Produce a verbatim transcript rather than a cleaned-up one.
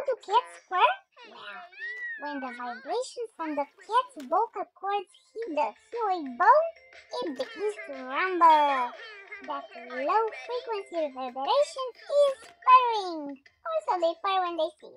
How do cats purr? Well, when the vibration from the cat's vocal cords hit the hearing bone, it begins to rumble. That low frequency reverberation is purring. Also, they purr when they sing.